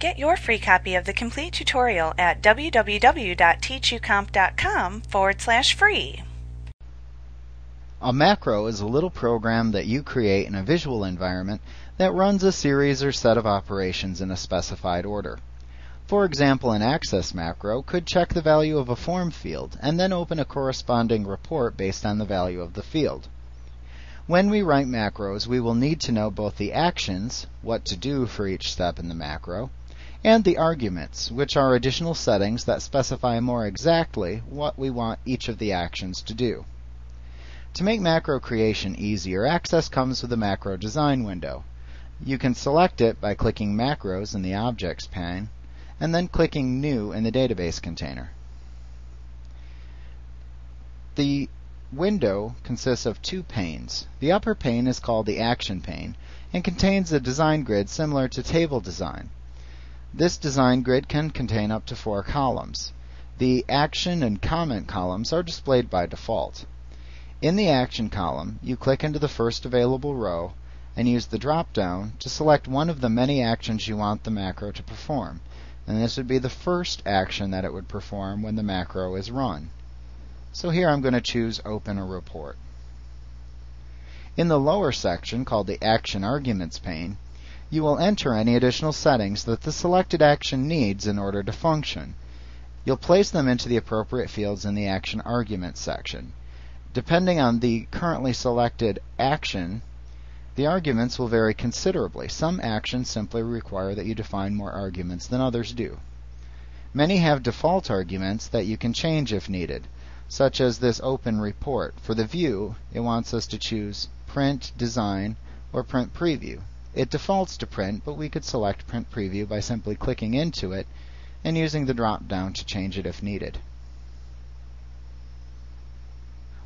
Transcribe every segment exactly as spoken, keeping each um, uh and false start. Get your free copy of the complete tutorial at w w w dot teachucomp dot com forward slash free. A macro is a little program that you create in a visual environment that runs a series or set of operations in a specified order. For example, an Access macro could check the value of a form field and then open a corresponding report based on the value of the field. When we write macros, we will need to know both the actions, what to do for each step in the macro, and the arguments, which are additional settings that specify more exactly what we want each of the actions to do. To make macro creation easier, Access comes with a macro design window. You can select it by clicking Macros in the Objects pane, and then clicking New in the database container. The window consists of two panes. The upper pane is called the Action pane and contains a design grid similar to table design. This design grid can contain up to four columns. The action and comment columns are displayed by default. In the action column, you click into the first available row and use the drop-down to select one of the many actions you want the macro to perform. And this would be the first action that it would perform when the macro is run. So here I'm going to choose Open a Report. In the lower section, called the Action Arguments pane, you will enter any additional settings that the selected action needs in order to function. You'll place them into the appropriate fields in the Action Arguments section. Depending on the currently selected action, the arguments will vary considerably. Some actions simply require that you define more arguments than others do. Many have default arguments that you can change if needed, such as this Open Report. For the view, it wants us to choose Print Design or Print Preview. It defaults to print, but we could select print preview by simply clicking into it and using the drop-down to change it if needed.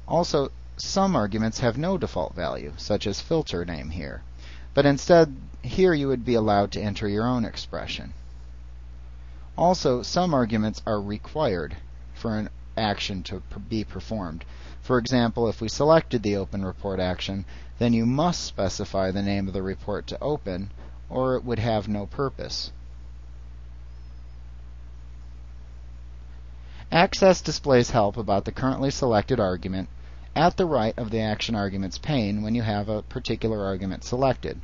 Also, some arguments have no default value, such as filter name here, but instead here you would be allowed to enter your own expression. Also, some arguments are required for an action to be performed. For example, if we selected the Open Report action, then you must specify the name of the report to open, or it would have no purpose. Access displays help about the currently selected argument at the right of the Action Arguments pane when you have a particular argument selected.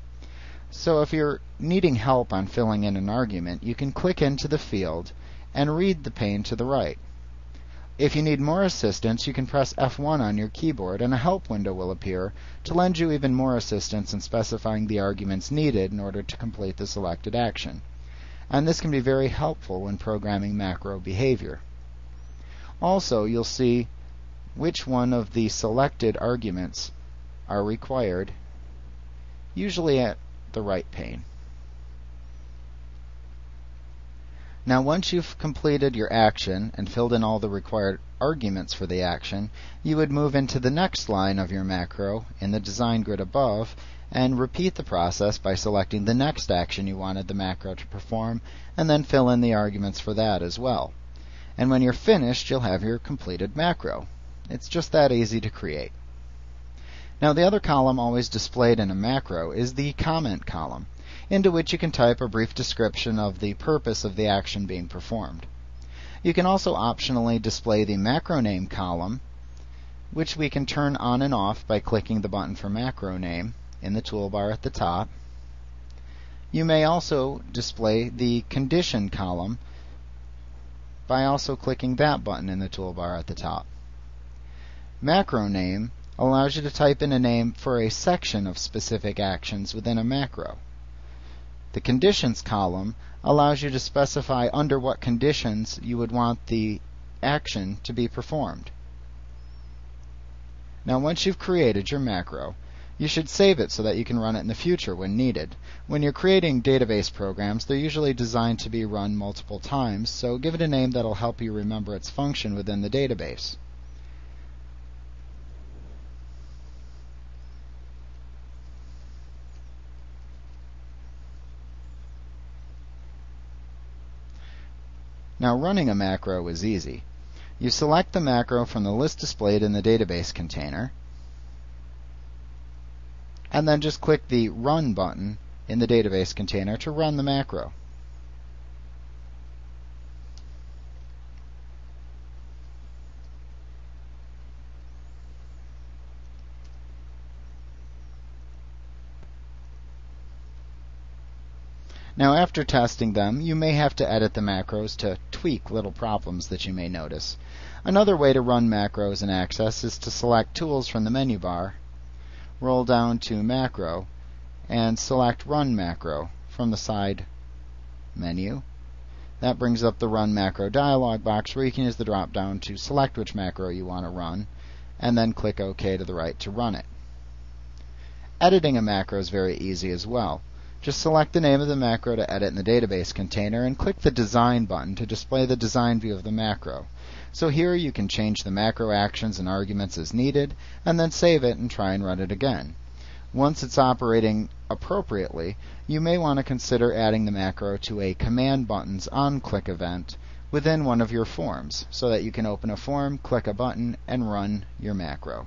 So if you're needing help on filling in an argument, you can click into the field and read the pane to the right. If you need more assistance, you can press F one on your keyboard and a help window will appear to lend you even more assistance in specifying the arguments needed in order to complete the selected action. And this can be very helpful when programming macro behavior. Also, you'll see which one of the selected arguments are required, usually at the right pane. Now, once you've completed your action and filled in all the required arguments for the action, you would move into the next line of your macro in the design grid above and repeat the process by selecting the next action you wanted the macro to perform and then fill in the arguments for that as well. And when you're finished, you'll have your completed macro. It's just that easy to create. Now, the other column always displayed in a macro is the comment column, into which you can type a brief description of the purpose of the action being performed. You can also optionally display the macro name column, which we can turn on and off by clicking the button for macro name in the toolbar at the top. You may also display the condition column by also clicking that button in the toolbar at the top. Macro name allows you to type in a name for a section of specific actions within a macro. The Conditions column allows you to specify under what conditions you would want the action to be performed. Now, once you've created your macro, you should save it so that you can run it in the future when needed. When you're creating database programs, they're usually designed to be run multiple times, so give it a name that'll help you remember its function within the database. Now, running a macro is easy. You select the macro from the list displayed in the database container, and then just click the Run button in the database container to run the macro. Now, after testing them, you may have to edit the macros to tweak little problems that you may notice. Another way to run macros in Access is to select Tools from the menu bar, roll down to Macro, and select Run Macro from the side menu. That brings up the Run Macro dialog box where you can use the drop-down to select which macro you want to run, and then click OK to the right to run it. Editing a macro is very easy as well. Just select the name of the macro to edit in the database container and click the Design button to display the design view of the macro. So here you can change the macro actions and arguments as needed, and then save it and try and run it again. Once it's operating appropriately, you may want to consider adding the macro to a Command Buttons on-click event within one of your forms, so that you can open a form, click a button, and run your macro.